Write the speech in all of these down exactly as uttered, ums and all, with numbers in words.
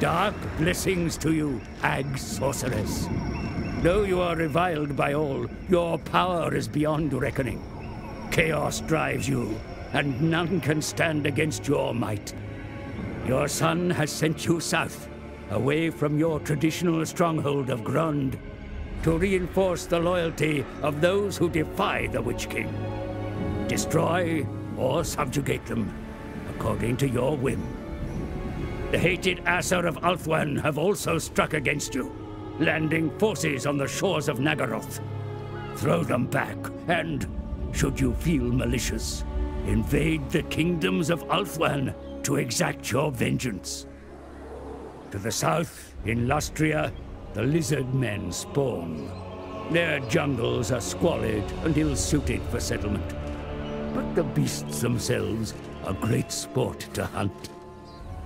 Dark blessings to you, Ag Sorceress. Though you are reviled by all, your power is beyond reckoning. Chaos drives you, and none can stand against your might. Your son has sent you south, away from your traditional stronghold of Grond, to reinforce the loyalty of those who defy the Witch King. Destroy or subjugate them, according to your whim. The hated Asur of Ulthuan have also struck against you, landing forces on the shores of Naggaroth. Throw them back, and, should you feel malicious, invade the kingdoms of Ulthuan to exact your vengeance. To the south, in Lustria, the lizard men spawn. Their jungles are squalid and ill-suited for settlement. But the beasts themselves are great sport to hunt.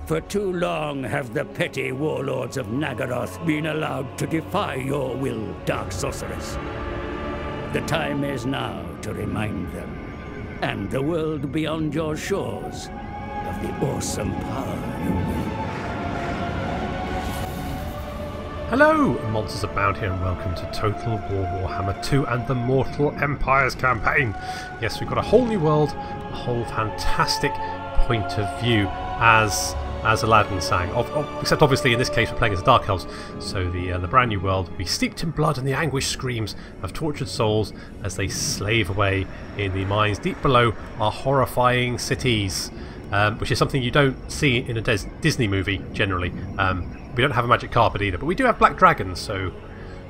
For too long have the petty warlords of Naggaroth been allowed to defy your will, Dark Sorceress. The time is now to remind them, and the world beyond your shores, of the awesome power you wield. Hello, monsters abound here, and welcome to Total War Warhammer two and the Mortal Empires campaign. Yes, we've got a whole new world, a whole fantastic point of view, as as Aladdin sang. Of, of, except obviously in this case we're playing as the Dark Elves, so the, uh, the brand new world will be steeped in blood and the anguished screams of tortured souls as they slave away in the mines deep below our horrifying cities, um, which is something you don't see in a Des Disney movie generally. Um, we don't have a magic carpet either, but we do have black dragons, so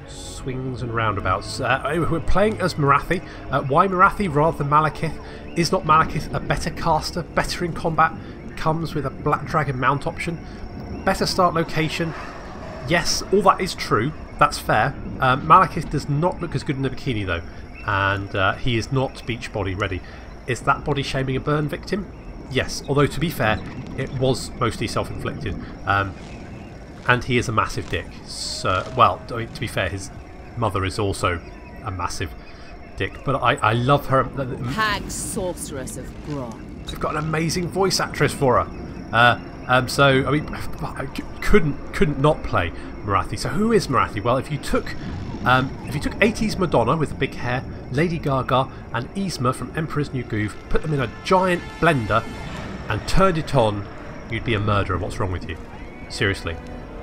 swings and roundabouts. Uh, we're playing as Morathi. Uh, why Morathi rather than Malekith? Is not Malekith a better caster, better in combat? Comes with a black dragon mount option, better start location. Yes, all that is true, that's fair. um, Malekith does not look as good in a bikini though, and uh, he is not beach body ready. Is that body shaming a burn victim? Yes, although to be fair it was mostly self-inflicted, um, and he is a massive dick. So, well, I mean, to be fair, his mother is also a massive dick, but I, I love her. Hag Sorceress of Grond. They've got an amazing voice actress for her. Uh, um, so, I mean, I couldn't, couldn't not play Morathi. So who is Morathi? Well, if you took um, if you took eighties Madonna with the big hair, Lady Gaga and Yzma from Emperor's New Goof, put them in a giant blender and turned it on, you'd be a murderer. What's wrong with you? Seriously.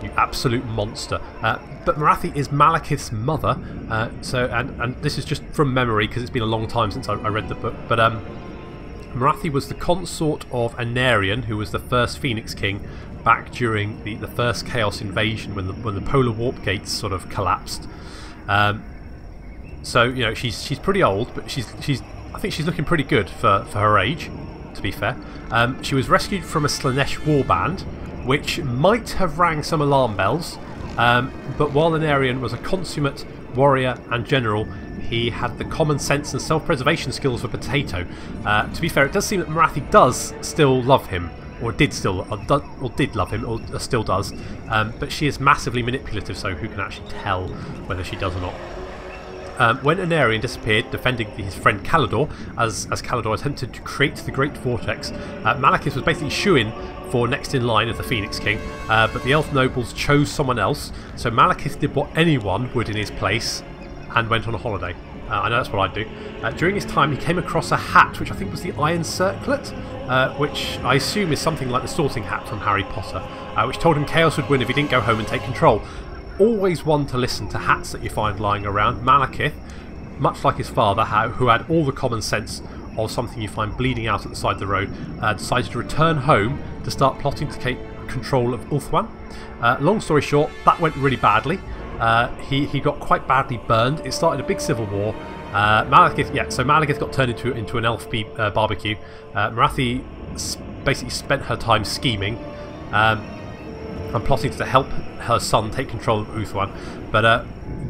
You absolute monster. Uh, but Morathi is Malekith's mother. Uh, so, and, and this is just from memory because it's been a long time since I, I read the book. But um, Morathi was the consort of Aenarion, who was the first Phoenix King back during the, the first Chaos invasion when the, when the polar warp gates sort of collapsed. Um, so, you know, she's she's pretty old, but she's she's I think she's looking pretty good for, for her age, to be fair. Um, she was rescued from a Slaanesh warband, which might have rang some alarm bells, um, but while Aenarion was a consummate warrior and general, he had the common sense and self-preservation skills of a potato. Uh, to be fair, it does seem that Morathi does still love him, or did still, or, do, or did love him, or uh, still does. Um, but she is massively manipulative, so who can actually tell whether she does or not? Um, when Aenarion disappeared, defending his friend Caledor, as as Caledor attempted to create the Great Vortex, uh, Malekith was basically shoo-in for next in line of the Phoenix King, uh, but the elf nobles chose someone else, so Malekith did what anyone would in his place, and went on a holiday. Uh, I know that's what I'd do. Uh, during his time, he came across a hat, which I think was the Iron Circlet, uh, which I assume is something like the sorting hat from Harry Potter, uh, which told him Chaos would win if he didn't go home and take control. Always one to listen to hats that you find lying around. Malekith, much like his father, who had all the common sense of something you find bleeding out at the side of the road, uh, decided to return home to start plotting to take control of Ulthuan. Uh, long story short, that went really badly. Uh, he, he got quite badly burned. It started a big civil war. Uh, Malekith, yeah, so Malekith got turned into into an elf bee, uh, barbecue. Uh, Morathi basically spent her time scheming um, and plotting to help her son take control of Ulthuan. But uh,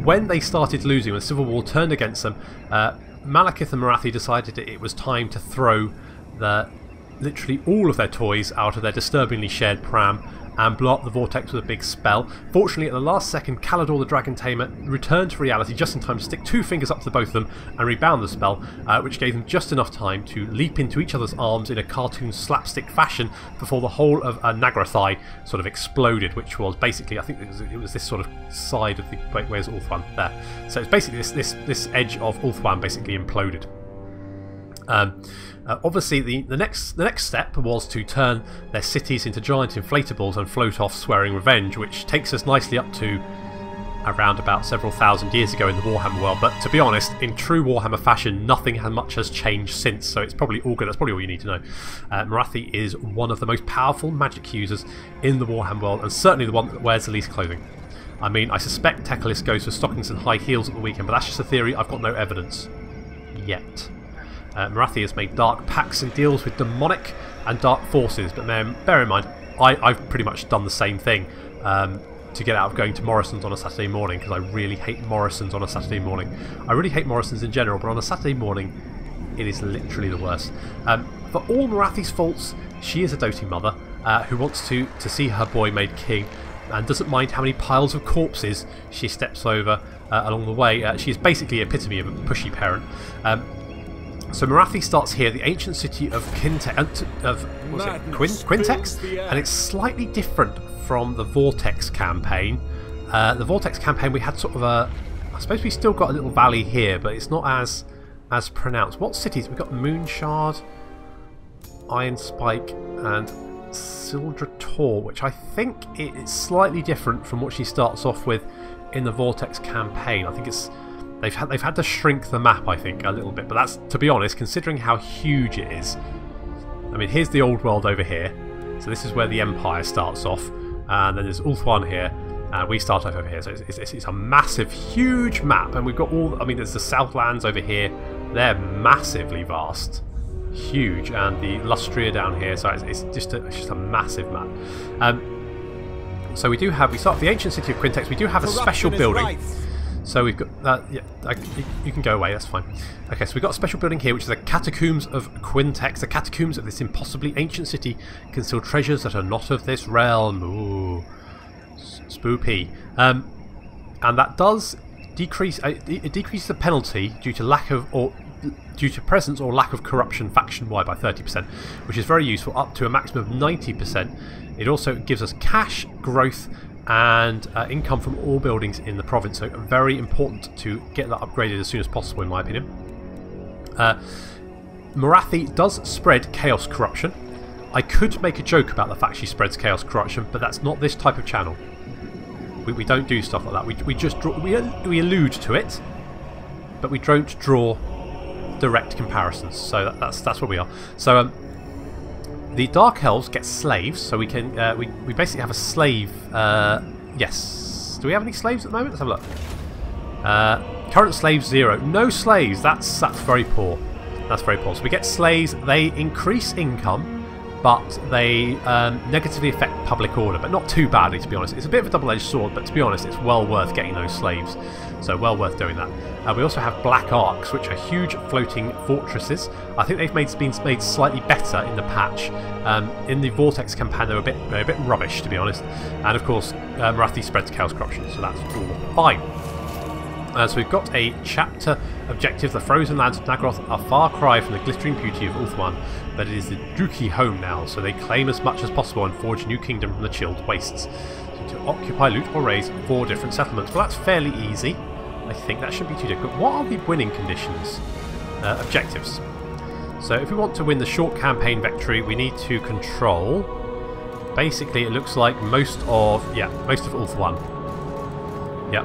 when they started losing, when the civil war turned against them, uh, Malekith and Morathi decided that it was time to throw the, literally all of their toys out of their disturbingly shared pram and blow up the vortex with a big spell. Fortunately, at the last second, Caledor the Dragon Tamer returned to reality just in time to stick two fingers up to both of them and rebound the spell, uh, which gave them just enough time to leap into each other's arms in a cartoon slapstick fashion before the whole of uh, Naggaroth sort of exploded, which was basically, I think it was, it was this sort of side of the... Wait, where's Ulthuan? There. So it's basically this, this, this edge of Ulthuan basically imploded. Um, uh, obviously, the, the next the next step was to turn their cities into giant inflatables and float off swearing revenge, which takes us nicely up to around about several thousand years ago in the Warhammer world. But to be honest, in true Warhammer fashion, nothing much has changed since, so it's probably all good. That's probably all you need to know. Uh, Morathi is one of the most powerful magic users in the Warhammer world, and certainly the one that wears the least clothing. I mean, I suspect Teclis goes for stockings and high heels at the weekend, but that's just a theory. I've got no evidence yet. Uh, Morathi has made dark pacts and deals with demonic and dark forces, but man, bear in mind, I, I've pretty much done the same thing um, to get out of going to Morrison's on a Saturday morning, because I really hate Morrison's on a Saturday morning. I really hate Morrison's in general, but on a Saturday morning, it is literally the worst. Um, for all Morathi's faults, she is a doting mother uh, who wants to, to see her boy made king, and doesn't mind how many piles of corpses she steps over uh, along the way. Uh, she is basically epitome of a pushy parent. Um, So Morathi starts here, the ancient city of Quintex, of what was it? Quin Quintex, and it's slightly different from the Vortex campaign. Uh, the Vortex campaign we had sort of a, I suppose we still got a little valley here, but it's not as as pronounced. What cities? We've got Moonshard, Iron Spike, and Sildra Tor, which I think it's slightly different from what she starts off with in the Vortex campaign. I think it's. They've had, they've had to shrink the map, I think, a little bit. But that's, to be honest, considering how huge it is. I mean, here's the old world over here. So this is where the Empire starts off. And then there's Ulthuan here. And we start off over here. So it's, it's, it's a massive, huge map. And we've got all... I mean, there's the Southlands over here. They're massively vast. Huge. And the Lustria down here. So it's, it's, just, a, it's just a massive map. Um, so we do have... We start off the ancient city of Quintex. We do have a special building. Right. So we've got, uh, yeah, I, you can go away, that's fine. Okay, so we've got a special building here, which is the Catacombs of Quintex. The catacombs of this impossibly ancient city conceal treasures that are not of this realm. Ooh, spoopy. Um, and that does decrease, uh, it decreases the penalty due to lack of, or due to presence or lack of corruption faction-wide by thirty percent, which is very useful, up to a maximum of ninety percent. It also gives us cash, growth, and uh, income from all buildings in the province, so very important to get that upgraded as soon as possible, in my opinion. Uh, Morathi does spread chaos corruption. I could make a joke about the fact she spreads chaos corruption, but that's not this type of channel. We, we don't do stuff like that. We, we just draw, we we allude to it, but we don't draw direct comparisons. So that, that's that's where we are. So um, the Dark Elves get slaves, so we can uh, we, we basically have a slave. Uh, yes. Do we have any slaves at the moment? Let's have a look. Uh, current slaves zero. No slaves. That's that's very poor. That's very poor. So we get slaves. They increase income, but they um, negatively affect public order. But not too badly, to be honest. It's a bit of a double-edged sword, but to be honest, it's well worth getting those slaves. So well worth doing that. Uh, we also have black arcs, which are huge floating fortresses. I think they've made, been made slightly better in the patch. Um, in the Vortex campaign, they were a bit, a bit rubbish, to be honest. And of course, uh, Morathi spreads chaos corruption, so that's all fine. Uh, so we've got a chapter objective. The frozen lands of Naggaroth are far cry from the glittering beauty of Ulthuan, but it is the Druki home now, so they claim as much as possible and forge a new kingdom from the chilled wastes. So to occupy, loot, or raise four different settlements. Well, that's fairly easy. I think that shouldn't be too difficult. What are the winning conditions? Uh, objectives. So if we want to win the short campaign victory, we need to control. Basically, it looks like most of yeah, most of Ulthuan. Yeah.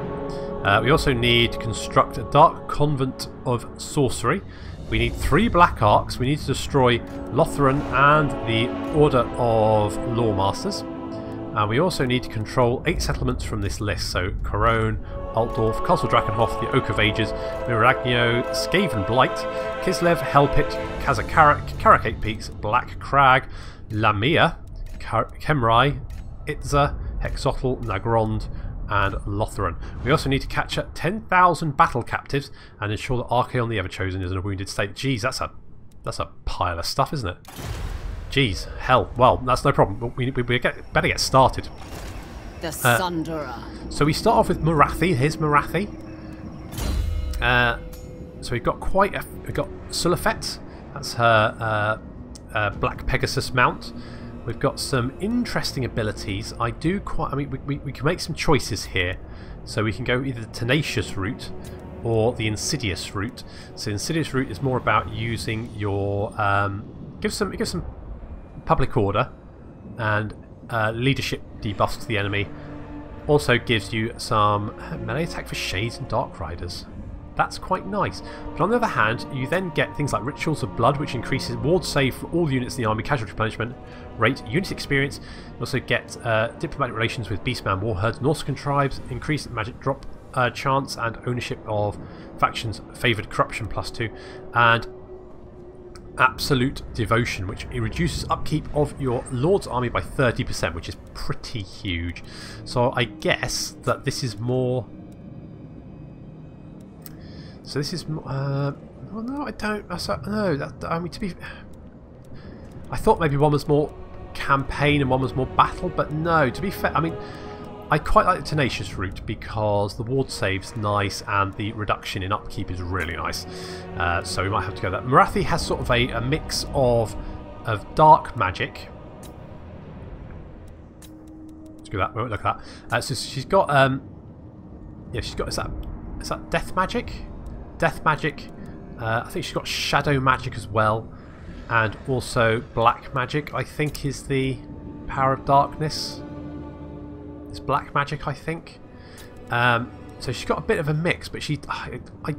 Uh, we also need to construct a dark convent of sorcery. We need three black arcs. We need to destroy Lothran and the Order of Lawmasters. And we also need to control eight settlements from this list. So Corone, Altdorf, Castle Drakenhof, the Oak of Ages, Miragno, Skaven Blight, Kislev, Hellpit, Kazakarak, Karakate Peaks, Black Crag, Lamia, Kemrai, Itza, Hexotl, Nagrond, and Lothran. We also need to capture ten thousand battle captives and ensure that Archaon the Everchosen is in a wounded state. Jeez, that's a that's a pile of stuff, isn't it? Jeez, hell. Well, that's no problem. We, we, we get, better get started. The uh, Sunderer. So we start off with Morathi. Here's Morathi. Uh, so we've got quite a... We've got Sulafet. That's her uh, uh, Black Pegasus mount. We've got some interesting abilities. I do quite... I mean, we, we, we can make some choices here. So we can go either the Tenacious route or the Insidious route. So Insidious route is more about using your... Um, give some, give some public order and uh, leadership debuffs to the enemy. Also gives you some melee attack for Shades and Dark Riders. That's quite nice. But on the other hand, you then get things like Rituals of Blood, which increases ward save for all units in the army, casualty replenishment rate, unit experience. You also get uh, Diplomatic Relations with Beastman Warherds, Norsecan Tribes, increased magic drop uh, chance and ownership of factions, favoured corruption plus two, and Absolute Devotion, which it reduces upkeep of your Lord's army by thirty percent, which is pretty huge. So I guess that this is more... So this is, uh, well, no, I don't. I no, that, I mean to be. I thought maybe one was more campaign and one was more battle, but no. To be fair, I mean, I quite like the Tenacious route because the ward save's nice and the reduction in upkeep is really nice. Uh, so we might have to go that. Morathi has sort of a, a mix of of dark magic. Let's do that. We won't look at that. Uh, so she's got, um, yeah, she's got. Is that is that death magic? Death magic, uh, I think she's got shadow magic as well, and also black magic I think is the power of darkness. It's black magic I think. Um, so she's got a bit of a mix, but she, I, I,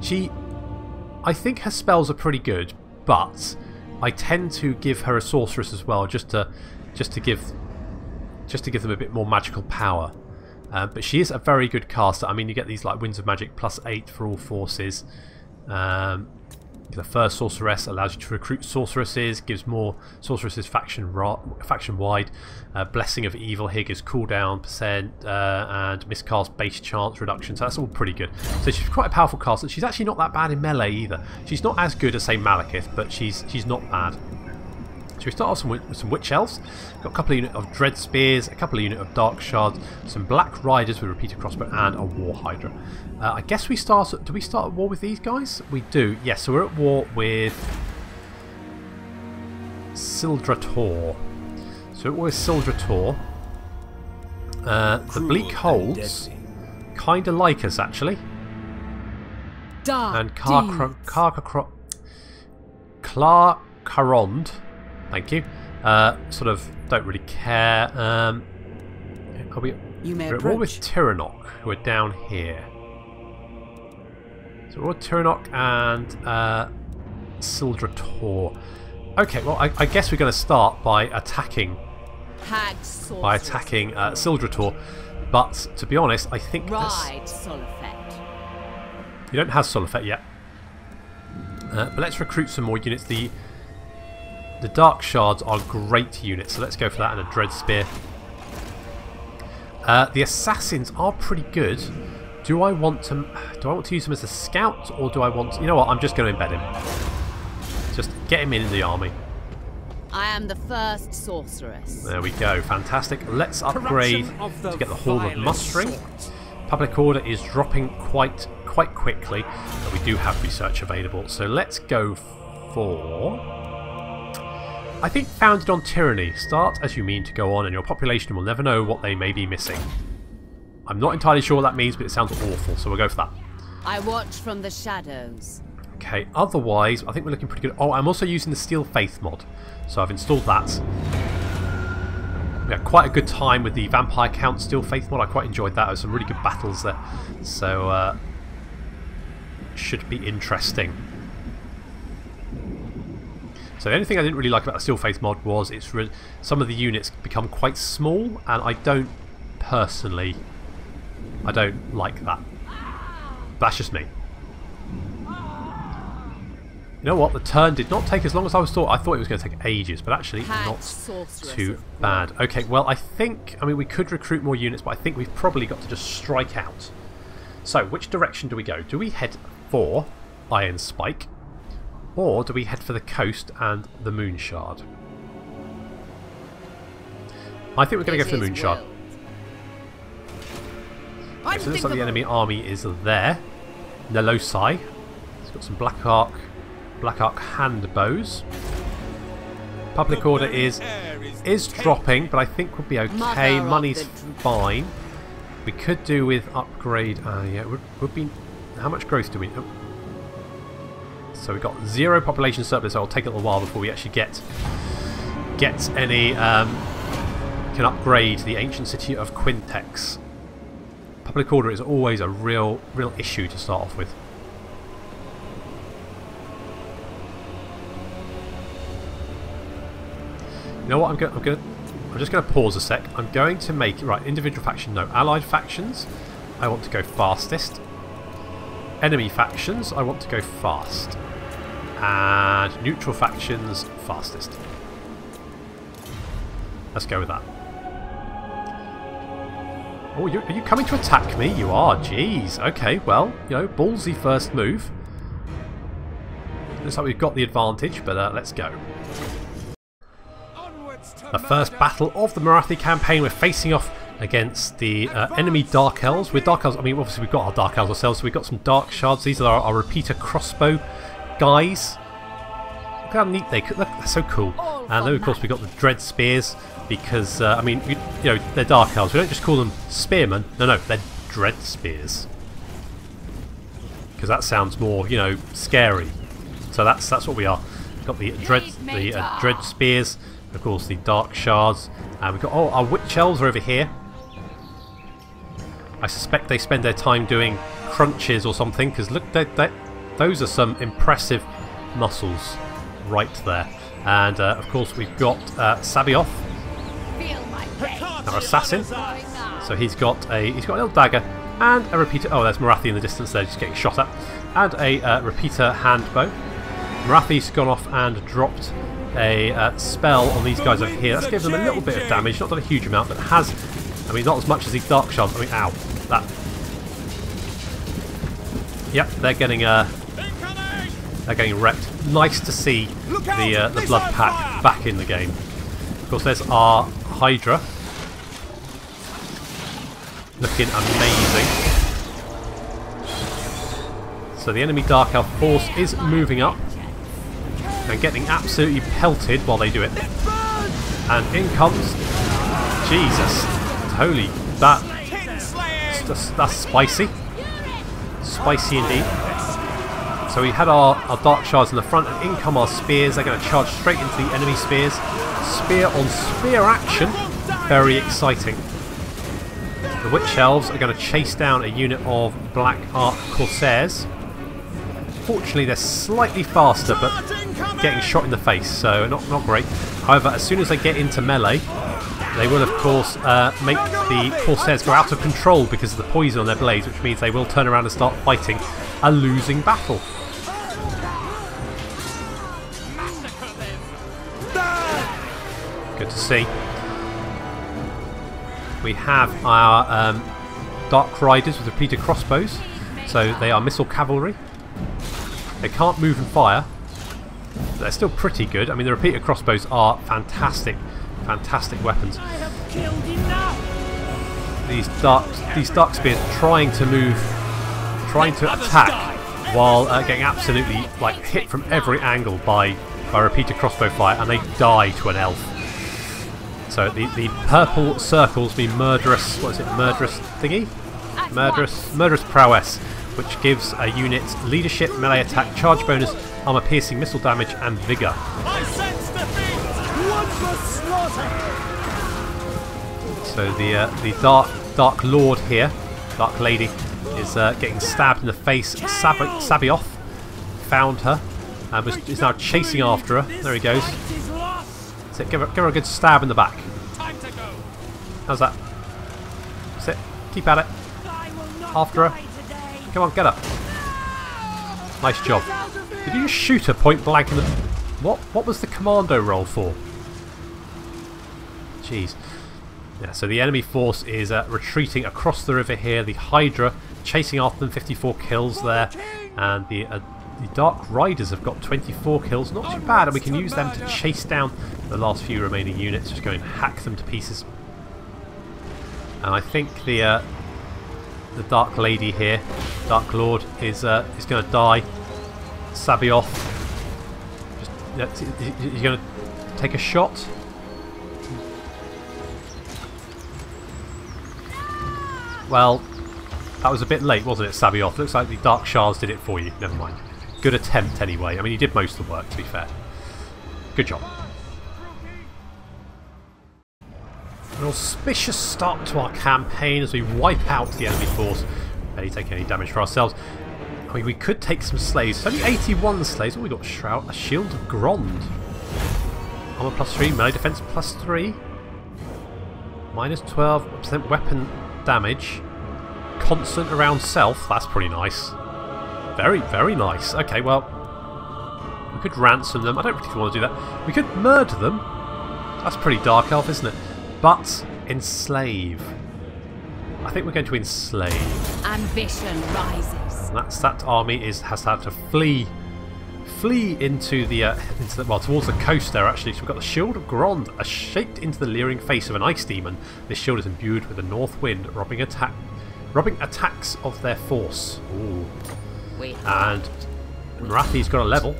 she, I think her spells are pretty good, but I tend to give her a sorceress as well, just to, just to give, just to give them a bit more magical power. Uh, but she is a very good caster. I mean, you get these like Winds of Magic plus eight for all forces. Um, the first sorceress allows you to recruit sorceresses, gives more sorceresses faction ra faction wide. Uh, Blessing of Evil here gives cooldown percent uh, and miscast base chance reduction. So that's all pretty good. So she's quite a powerful caster. She's actually not that bad in melee either. She's not as good as say Malekith, but she's she's not bad. So we start off some, with some Witch Elves. Got a couple of units of Dread Spears, a couple of units of Dark Shards, some Black Riders with Repeater Crossbow, and a War Hydra. Uh, I guess we start... Do we start at war with these guys? We do, yes. So we're at war with... Sildra Tor. So it was Sildra Tor. Uh, the Bleak Holds kind of like us, actually. Dark and Clarkarond... Thank you. Uh, sort of don't really care. Um, are we? You may we're at war with Tyrannok, who are down here. So we're with Tyrannok and uh, Sildra Tor. Okay, well I, I guess we're going to start by attacking. By attacking uh, Sildra Tor, but to be honest, I think Ride Solifet. You don't have Solifet yet. Uh, but let's recruit some more units. The The Dark Shards are great units, so let's go for that and a Dread Spear. Uh, the Assassins are pretty good. Do I want to? Do I want to use them as a scout, or do I want? To, you know what? I'm just going to embed him. Just get him in the army. I am the first sorceress. There we go. Fantastic. Let's upgrade to get the Hall of Mustering. Public order is dropping quite quite quickly, but we do have research available. So let's go for. I think founded on tyranny. Start as you mean to go on, and your population will never know what they may be missing. I'm not entirely sure what that means, but it sounds awful, so we'll go for that. I watch from the shadows. Okay, otherwise, I think we're looking pretty good. Oh, I'm also using the Steel Faith mod, so I've installed that. We had quite a good time with the Vampire Count Steel Faith mod. I quite enjoyed that. There were some really good battles there, so uh, should be interesting. So the only thing I didn't really like about the Steel Faith mod was it's re some of the units become quite small, and I don't personally, I don't like that. That's just me. You know what? The turn did not take as long as I was thought. I thought it was going to take ages, but actually not too bad. Okay, well I think, I mean we could recruit more units, but I think we've probably got to just strike out. So which direction do we go? Do we head for Iron Spike? or do we head for the coast and the Moonshard? I think we're going to go for the Moonshard. Okay, so it looks like the enemy army is there. Nelosai. It's got some black arc, black arc hand bows. Public order is is dropping, but I think we'll be okay. Money's fine. We could do with upgrade. Uh, yeah, would would be. How much growth do we? Oh. So we've got zero population surplus. So it'll take a little while before we actually get get any. Um, can upgrade the ancient city of Quintex. Public order is always a real, real issue to start off with. You know what? I'm going. I'm going. I'm just going to pause a sec. I'm going to make right individual faction. No, allied factions. I want to go fastest. Enemy factions. I want to go fast. And neutral factions fastest. Let's go with that. Oh, you, are you coming to attack me? You are, jeez. Okay, well, you know, ballsy first move. Looks like we've got the advantage, but uh, let's go. The first battle of the Morathi campaign. We're facing off against the uh, enemy Dark Elves. With Dark Elves, I mean, obviously we've got our Dark Elves ourselves, so we've got some Dark Shards. These are our, our repeater crossbow guys. Look how neat they could. They're so cool. And then, of course, we've got the Dread Spears. Because, uh, I mean, you, you know, they're Dark Elves. We don't just call them Spearmen. No, no, they're Dread Spears. Because that sounds more, you know, scary. So that's that's what we are. We've got the Dread, the, uh, dread Spears, of course, the Dark Shards. And we've got, oh, our Witch Elves are over here. I suspect they spend their time doing crunches or something. Because look, they, they, those are some impressive muscles right there. And, uh, of course, we've got uh, Sabioff. Our assassin, so he's got a he's got a little dagger and a repeater. Oh, there's Morathi in the distance there, just getting shot at, and a uh, repeater hand bow. Morathi's gone off and dropped a uh, spell on these guys over here. That's given them a little bit of damage, not done a huge amount, but has, I mean, not as much as the Dark Shards. I mean, ow, that. Yep, they're getting uh, they're getting wrecked. Nice to see the uh, the blood pack back in the game. Of course, there's our Hydra. Looking amazing. So the enemy Dark Elf force is moving up and getting absolutely pelted while they do it. And in comes Jesus, holy, that that's, that's spicy, spicy indeed. So we had our, our Dark Shards in the front, and in come our spears. They're going to charge straight into the enemy spears. Spear on spear action, very exciting. The Witch Elves are going to chase down a unit of Black Arc Corsairs. Fortunately, they're slightly faster, but getting shot in the face, so not, not great. However, as soon as they get into melee, they will, of course, uh, make the Corsairs go out of control because of the poison on their blades, which means they will turn around and start fighting a losing battle. Good to see. We have our um, Dark Riders with repeater crossbows, so they are missile cavalry. They can't move and fire, but they're still pretty good. I mean, the repeater crossbows are fantastic, fantastic weapons. These dark, these dark spears trying to move, trying to attack, while uh, getting absolutely like hit from every angle by by repeater crossbow fire, and they die to an elf. So the, the purple circles mean murderous, what is it, murderous thingy? Murderous, murderous prowess, which gives a unit leadership, melee attack, charge bonus, armor piercing, missile damage, and vigor. So the uh, the dark dark lord here, dark lady, is uh, getting stabbed in the face. Sab Sabioff found her and was, is now chasing after her. There he goes. So give her, give her a good stab in the back. How's that? That's it. Keep at it. After her. Come on, get her. Nice job. Did you just shoot her point blank in the... What, what was the commando roll for? Jeez. Yeah, so the enemy force is uh, retreating across the river here. The Hydra chasing after them. fifty-four kills there. And the uh, The Dark Riders have got twenty-four kills, not too bad, and we can use them to chase down the last few remaining units, just go and hack them to pieces. And I think the uh, the Dark Lady here, Dark Lord, is uh, is going to die. Sabioff, just, he's going to take a shot. Well, that was a bit late, wasn't it, Sabioff? Looks like the Dark Shards did it for you. Never mind. Good attempt, anyway. I mean, you did most of the work, to be fair. Good job. An auspicious start to our campaign as we wipe out the enemy force. Barely taking any damage for ourselves. I mean, we could take some slaves. It's only eighty-one slaves. Oh, we got Shroud, a Shield of Grond. Armor plus three, melee defense plus three. Minus twelve percent weapon damage. Constant around self. That's pretty nice. Very, very nice. Okay, well, we could ransom them. I don't really want to do that. We could murder them. That's pretty Dark Elf, isn't it? But enslave. I think we're going to enslave. Ambition rises. And that's, that army is has had to flee, flee into the uh, into the, well, towards the coast there actually. So we've got the Shield of Grond, uh, shaped into the leering face of an ice demon. This shield is imbued with a north wind, robbing attack. Robbing attacks of their force. Ooh. And Morathi's got a level.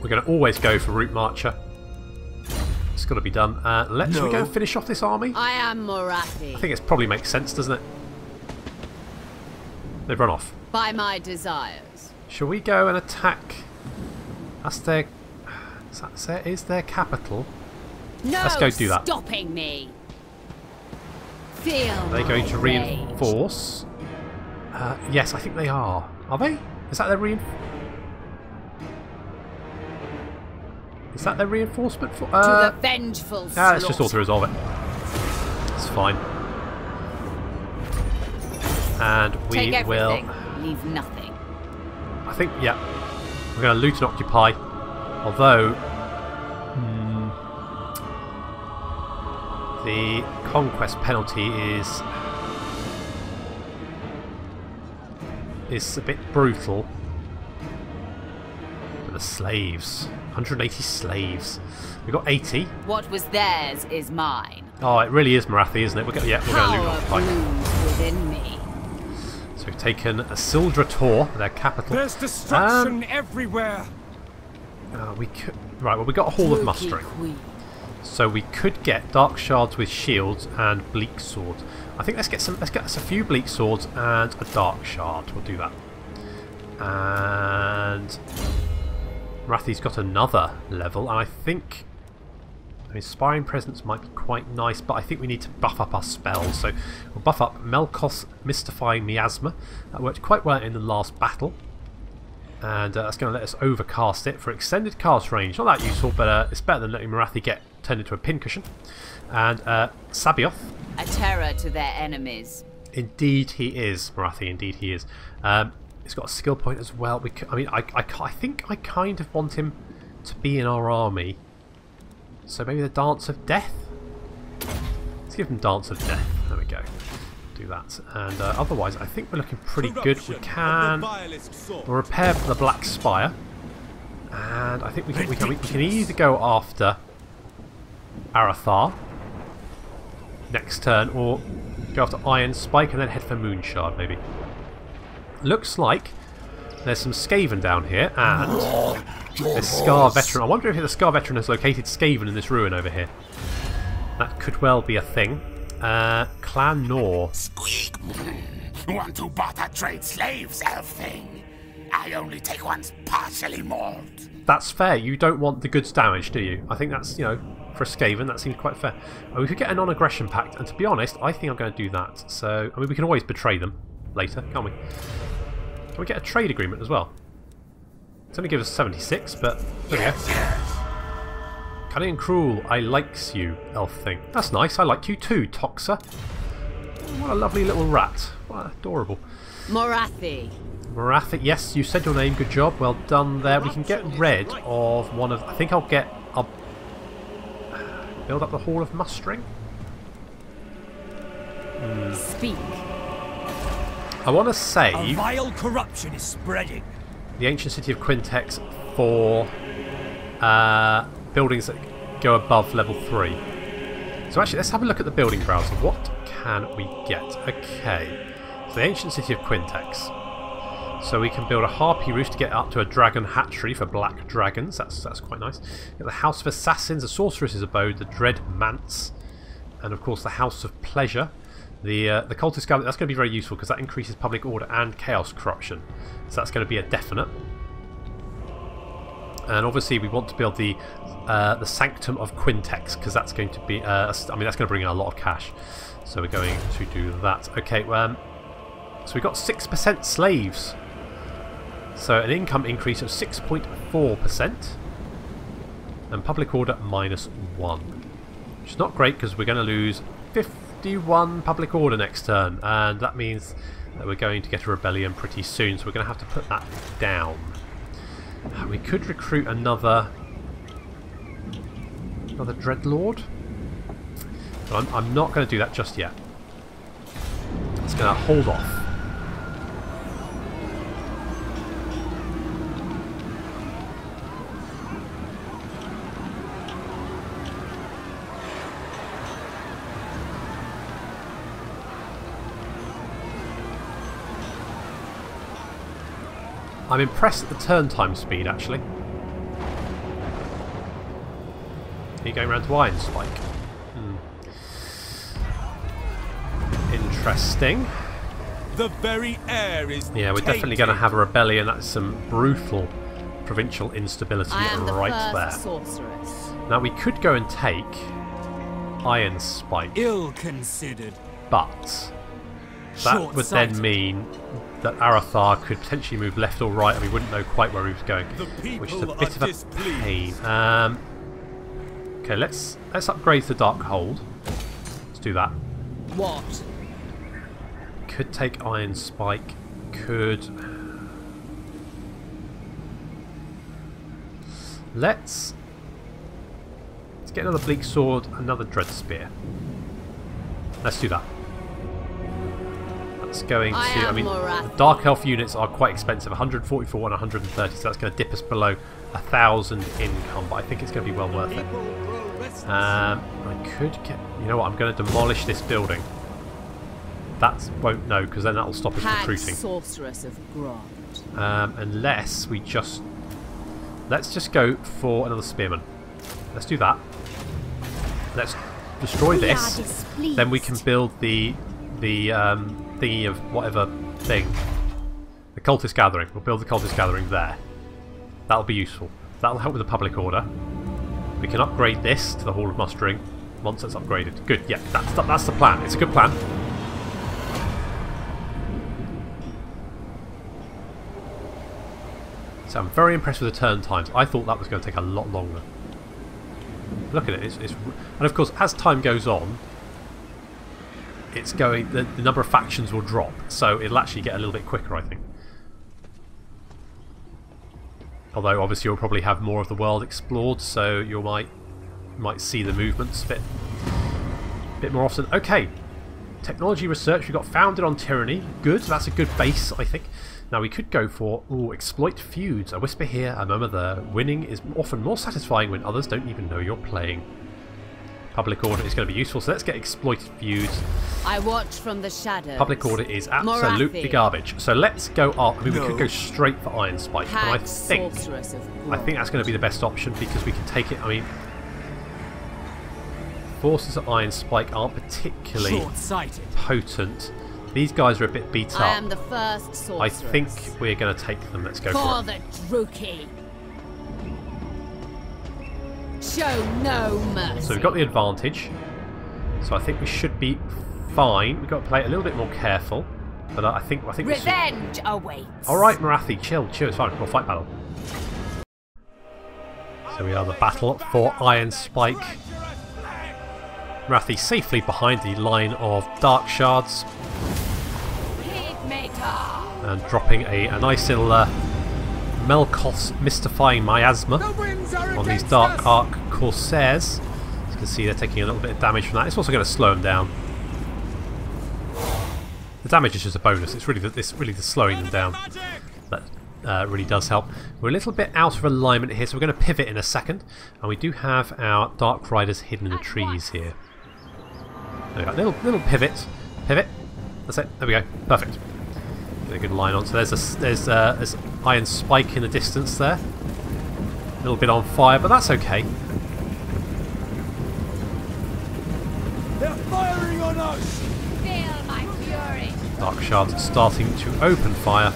We're going to always go for Root Marcher. It's got to be done. Uh, let's no. we go and finish off this army. I am Morathi. I think it probably makes sense, doesn't it? They've run off. By my desires. Shall we go and attack? That's their. Is that their, is their capital? No. Let's go do that. Stopping me. They're going to reinforce. Uh, yes, I think they are. Are they? Is that their rein? Is that their reinforcement for? Uh, to the vengeful. Ah, let's just auto resolve it. It's fine. And we Take everything, will leave nothing. I think. Yeah, we're going to loot and occupy. Although. The conquest penalty is is a bit brutal. But the slaves, one hundred eighty slaves. We've got eighty. What was theirs is mine. Oh, it really is Morathi, isn't it? We're gonna, yeah, we're going to lose our within me. So we've taken a Sildra Tor, their capital. There's destruction um, everywhere. Uh, we could, right. Well, we got a Hall of Mustering. Queen. So we could get Dark Shards with shields and bleak swords. I think let's get some. Let's get us a few bleak swords and a Dark Shard. We'll do that. And Rathi's got another level, and I think inspiring presence might be quite nice. But I think we need to buff up our spells. So we'll buff up Malekith's mystifying miasma. That worked quite well in the last battle. And uh, that's going to let us overcast it for extended cast range. Not that useful, but uh, it's better than letting Morathi get turned into a pincushion. And uh, Sabioff. A terror to their enemies. Indeed he is, Morathi, indeed he is. Um, he's got a skill point as well. We c I mean, I, I, I think I kind of want him to be in our army. So maybe the Dance of Death? Let's give him Dance of Death. There we go. Do that, and uh, otherwise I think we're looking pretty good. We can we'll repair the Black Spire, and I think we can, we can, we can either go after Arathar next turn, or go after Iron Spike and then head for Moonshard maybe. Looks like there's some Skaven down here, and there's Scar Veteran. I wonder if the Scar Veteran has located Skaven in this ruin over here. That could well be a thing. Uh, Clan Nor. Squeak! Want to barter trade slaves, elf thing? I only take ones partially mauled. That's fair. You don't want the goods damaged, do you? I think that's, you know, for a Skaven, that seems quite fair. And we could get a non-aggression pact, and to be honest, I think I'm going to do that. So, I mean, we can always betray them later, can't we? Can we get a trade agreement as well? It's only gives us seventy-six, but there we go. Cunning and cruel, I likes you, elf thing. That's nice, I like you too, Toxa. What a lovely little rat. What adorable. Morathi. Morathi, yes, you said your name, good job, well done there. We can get rid of one of, I think I'll get, I'll build up the Hall of Mustering. Hmm. Speak. I want to save. A vile corruption is spreading. the ancient city of Quintex for uh, buildings that go above level three. So actually, let's have a look at the building browser. What can we get? Okay, so the ancient city of Quintex. So we can build a harpy roof to get up to a dragon hatchery for black dragons. That's that's quite nice. We've got the House of Assassins, the Sorceress's Abode, the Dread Manse, and of course the House of Pleasure. The uh, the Cultist Gallery, that's going to be very useful because that increases public order and chaos corruption. So that's going to be a definite. And obviously we want to build the uh, the Sanctum of Quintex because that's going to be uh, I mean that's going to bring in a lot of cash. So we're going to do that. Okay. Um, so we've got six percent slaves. So an income increase of six point four percent and public order minus one, which is not great because we're going to lose fifty-one public order next turn, and that means that we're going to get a rebellion pretty soon, so we're going to have to put that down. We could recruit another another Dreadlord, but I'm, I'm not going to do that just yet. It's going to hold off. I'm impressed at the turn time speed, actually. Are you going around to Iron Spike? Hmm. Interesting. The very air is yeah, we're tainted. Definitely going to have a rebellion. That's some brutal provincial instability right there. Sorceress. Now, we could go and take Iron Spike. Ill-considered. But that would then mean that Arathar could potentially move left or right and we wouldn't know quite where he was going, which is a bit of a pain. Um, okay, let's let's upgrade the Dark Hold. Let's do that. What? Could take Iron Spike, could... Let's... Let's get another Bleak Sword, another Dread Spear. Let's do that. That's going to, I, I mean, Morathi. The Dark Elf units are quite expensive, one hundred forty-four and one hundred thirty, so that's going to dip us below one thousand income, but I think it's going to be well worth it. Um, I could get, you know what, I'm going to demolish this building. That won't know, because then that'll stop us recruiting. Sorceress of Grond. Um, unless we just, let's just go for another Spearman. Let's do that. Let's destroy this, then we can build the, the, um, thingy of whatever thing. The Cultist Gathering. We'll build the Cultist Gathering there. That'll be useful. That'll help with the public order. We can upgrade this to the Hall of Mustering once it's upgraded. Good, yeah, that's, that, that's the plan. It's a good plan. So I'm very impressed with the turn times. I thought that was going to take a lot longer. Look at it. It's, it's, and of course, as time goes on, it's going, the, the number of factions will drop, so it'll actually get a little bit quicker, I think. Although obviously you'll probably have more of the world explored, so you might might see the movements a bit, a bit more often. Okay, technology research, we got founded on tyranny, good, that's a good base, I think. Now we could go for, ooh, exploit feuds, a whisper here, a murmur there. Winning is often more satisfying when others don't even know you're playing. Public order is going to be useful, so let's get exploited feuds. I watch from the shadows. Public order is absolutely Morathi. Garbage, so let's go up. I mean, no. We could go straight for Iron Spike, and I think I think that's going to be the best option because we can take it. I mean, forces of Iron Spike aren't particularly potent. These guys are a bit beat up. I am the first sorceress. I think we're going to take them. Let's go for, for the Druki. Show no mercy. So we've got the advantage. So I think we should be fine. We've got to play a little bit more careful. But I think I think revenge should... awaits. All right, Morathi, chill, chill. It's fine. We'll fight battle. So we are the battle for Iron Spike. Morathi safely behind the line of Dark Shards, and dropping a, a nice little uh, Malekith mystifying miasma on these Dark Arc Corsairs. As you can see, they're taking a little bit of damage from that. It's also going to slow them down. The damage is just a bonus. It's really the, it's really the slowing them down that uh, really does help. We're a little bit out of alignment here, so we're going to pivot in a second. And we do have our Dark Riders hidden in the trees here. There we go. Little, little pivot. Pivot. That's it. There we go. Perfect. Get a good line on. So there's a, there's, a, there's Iron Spike in the distance there. A little bit on fire, but that's okay. They're firing on us! Feel my fury! Dark Shards are starting to open fire.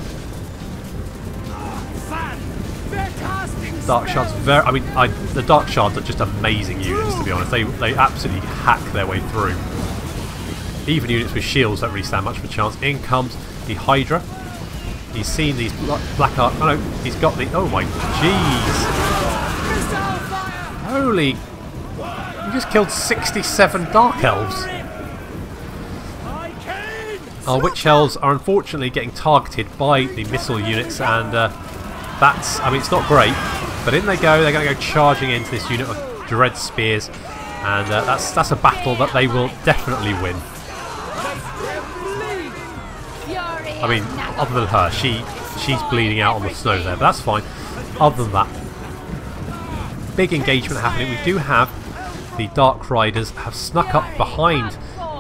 Dark Shards, very, I mean, I, the Dark Shards are just amazing units, to be honest. They, they absolutely hack their way through. Even units with shields don't really stand much of a chance. In comes the Hydra. He's seen these black arc. Oh no, he's got the. Oh my jeez! Holy! You just killed sixty-seven Dark Elves. Our Witch Elves are unfortunately getting targeted by the missile units, and uh, that's. I mean, it's not great. But in they go. They're going to go charging into this unit of Dread Spears, and uh, that's that's a battle that they will definitely win. I mean, other than her, she she's bleeding out on the snow there, but that's fine. Other than that, big engagement happening. We do have the Dark Riders have snuck up behind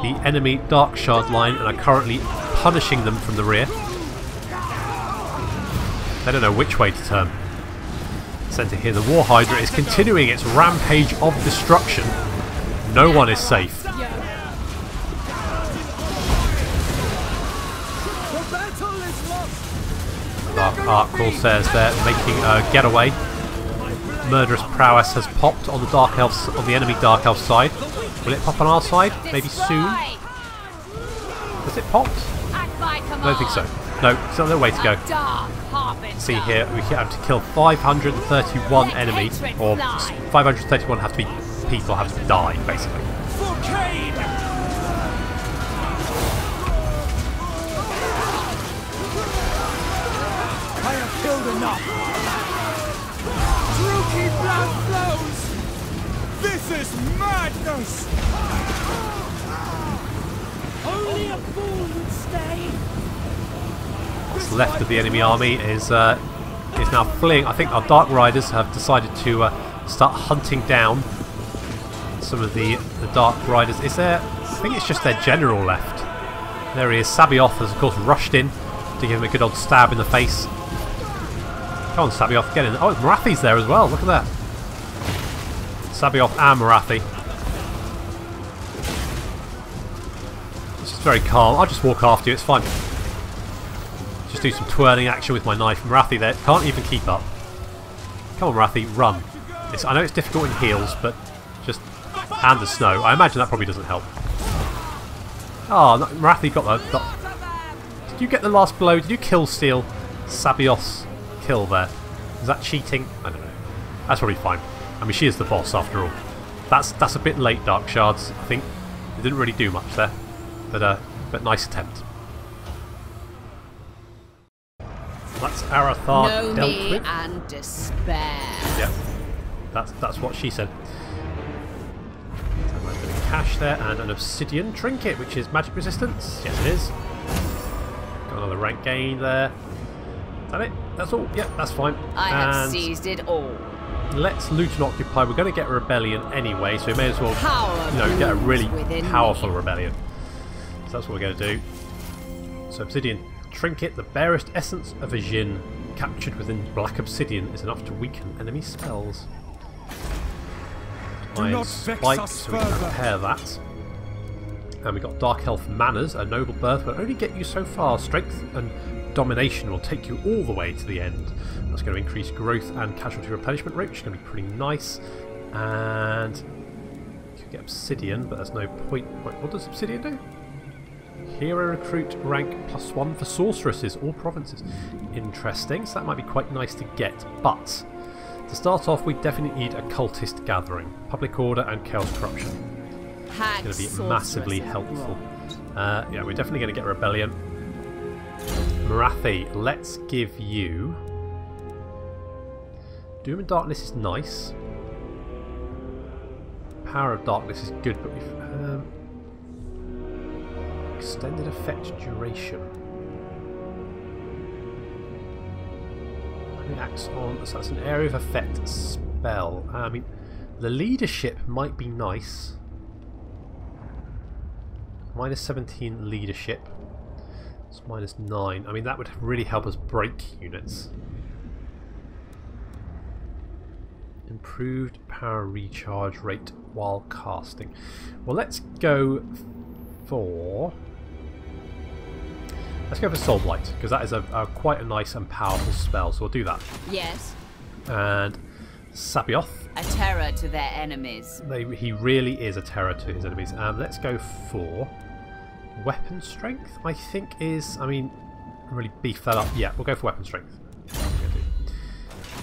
the enemy Dark Shard line and are currently punishing them from the rear. They don't know which way to turn. Centre here, the War Hydra is continuing its rampage of destruction. No one is safe. Dark Corsairs there making a getaway. Murderous Prowess has popped on the Dark Elves, on the enemy Dark Elf side. Will it pop on our side? Maybe soon. Has it popped? I don't think so. No, it's another way to go. See here, we have to kill five hundred thirty-one enemy, or five hundred thirty-one have to be people have to die basically. Enough. Druki blood flows. This is madness. Only a fool would stay. What's left of the enemy army is uh, is now fleeing. I think our Dark Riders have decided to uh, start hunting down some of the the Dark Riders. Is there? I think it's just their general left. There he is. Sabioff has of course rushed in to give him a good old stab in the face. Come on, Sabioff, get in. Oh, Morathi's there as well. Look at that. Sabioff and Morathi. It's just very calm. I'll just walk after you. It's fine. Just do some twirling action with my knife. Morathi there can't even keep up. Come on, Morathi, run. It's, I know it's difficult in heels, but just and the snow. I imagine that probably doesn't help. Oh, no, Morathi got the, the. Did you get the last blow? Did you kill Steel Sabioff's kill there? Is that cheating? I don't know. That's probably fine. I mean, she is the boss after all. That's that's a bit late, Dark Shards. I think it didn't really do much there, but uh, but nice attempt. That's Arathar know dealt me with. And despair. Yeah, that's that's what she said. A bit of cash there and an obsidian trinket, which is magic resistance. Yes, it is. Got another rank gain there. Is that it? That's all? Yep, that's fine. I and have seized it all. Let's loot and occupy. We're going to get a rebellion anyway, so we may as well Power you know, get a really powerful me. rebellion. So that's what we're going to do. So obsidian trinket, the barest essence of a djinn captured within black obsidian is enough to weaken enemy spells. Do Iron not Spike, vex us so we can repair that. And we got Dark Elf Manners, a noble birth will only get you so far. Strength and domination will take you all the way to the end. That's going to increase growth and casualty replenishment rate, which is going to be pretty nice. And you can get obsidian, but there's no point. What does obsidian do? Hero recruit rank plus one for sorceresses, all provinces. Interesting, so that might be quite nice to get, but to start off we definitely need a cultist gathering. Public order and chaos corruption. It's going to be massively helpful. Uh, yeah, we're definitely going to get rebellion. Morathi, let's give you... Doom and Darkness is nice. Power of Darkness is good, but we've... Um, extended effect duration. the Axe on, so that's an area of effect spell. Uh, I mean, the leadership might be nice. Minus seventeen leadership. It's minus nine. I mean, that would really help us break units. Improved power recharge rate while casting. Well, let's go for... Let's go for Soul Blight, because that is a, a quite a nice and powerful spell, so we'll do that. Yes. And Sabioff. A terror to their enemies. They, he really is a terror to his enemies. Um, let's go for Weapon Strength, I think is... I mean, really beef that up. Yeah, we'll go for Weapon Strength.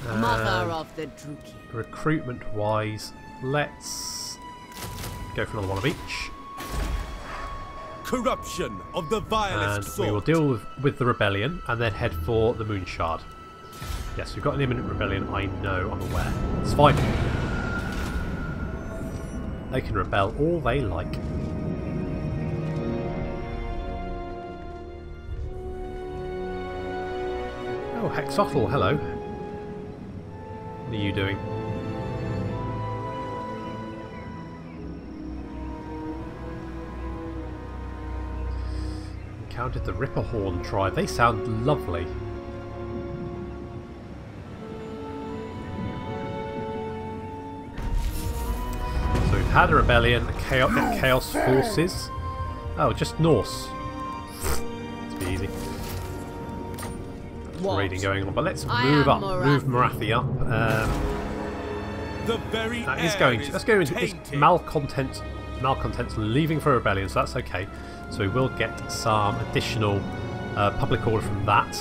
Um, Mother of the Druki. Recruitment-wise, let's go for another one of each. Corruption of the vilest and sort. We will deal with, with the rebellion and then head for the Moonshard. Yes, we've got an imminent rebellion, I know, I'm aware. It's fine. They can rebel all they like. Oh, Hexotl, hello. What are you doing? Encountered the Ripperhorn tribe. They sound lovely. So we've had a rebellion, a chaos, no chaos forces. Oh, just Norse. It's easy. What? Reading going on, but let's I move up, Morathi. move Morathi up. Um, the very that is going. To, is let's go into this malcontent. Malcontents leaving for rebellion, so that's okay. So we will get some additional uh, public order from that.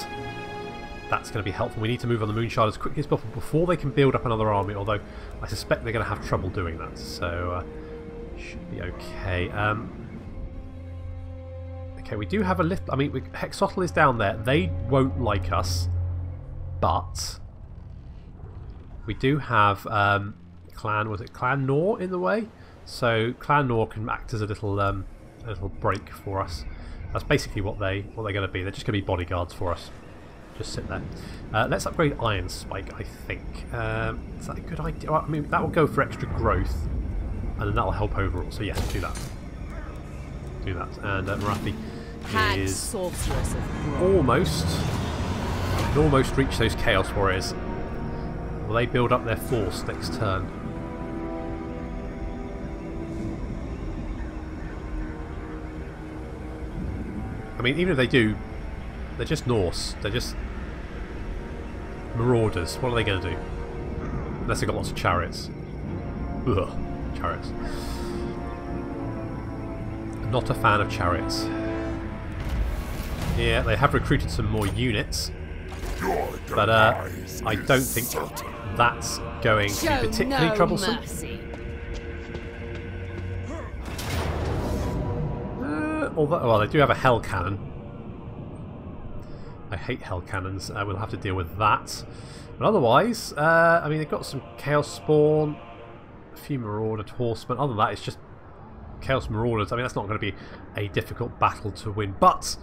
That's going to be helpful. We need to move on the Moonshard as quickly as possible before they can build up another army, although I suspect they're going to have trouble doing that, so uh, should be okay. Um, okay, we do have a little... I mean, we, Hexotl is down there. They won't like us, but we do have um, Clan... Was it Clan Nor in the way? So Clan Nor can act as a little... Um, A little break for us. That's basically what they what they're going to be. They're just going to be bodyguards for us. Just sit there. Uh, let's upgrade Iron Spike. I think um, is that a good idea? Well, I mean, that will go for extra growth, and then that will help overall. So yes, do that. Do that. And uh, Morathi is almost almost reach those Chaos Warriors. Will they build up their force next turn? I mean, even if they do, they're just Norse. They're just marauders. What are they going to do? Unless they've got lots of chariots. Ugh, chariots. I'm not a fan of chariots. Yeah, they have recruited some more units. But uh, I don't think that's going to be particularly no troublesome. Mercy. Although, well, they do have a hell cannon. I hate hell cannons. Uh, we'll have to deal with that. But otherwise, uh, I mean, they've got some Chaos Spawn, a few Marauder Horsemen. Other than that, it's just Chaos Marauders. I mean, that's not going to be a difficult battle to win. But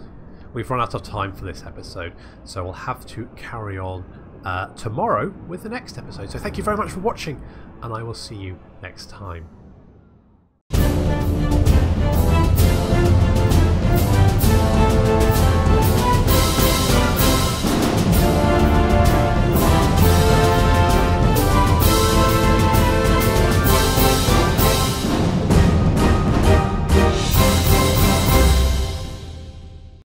we've run out of time for this episode, so we'll have to carry on uh, tomorrow with the next episode. So thank you very much for watching, and I will see you next time.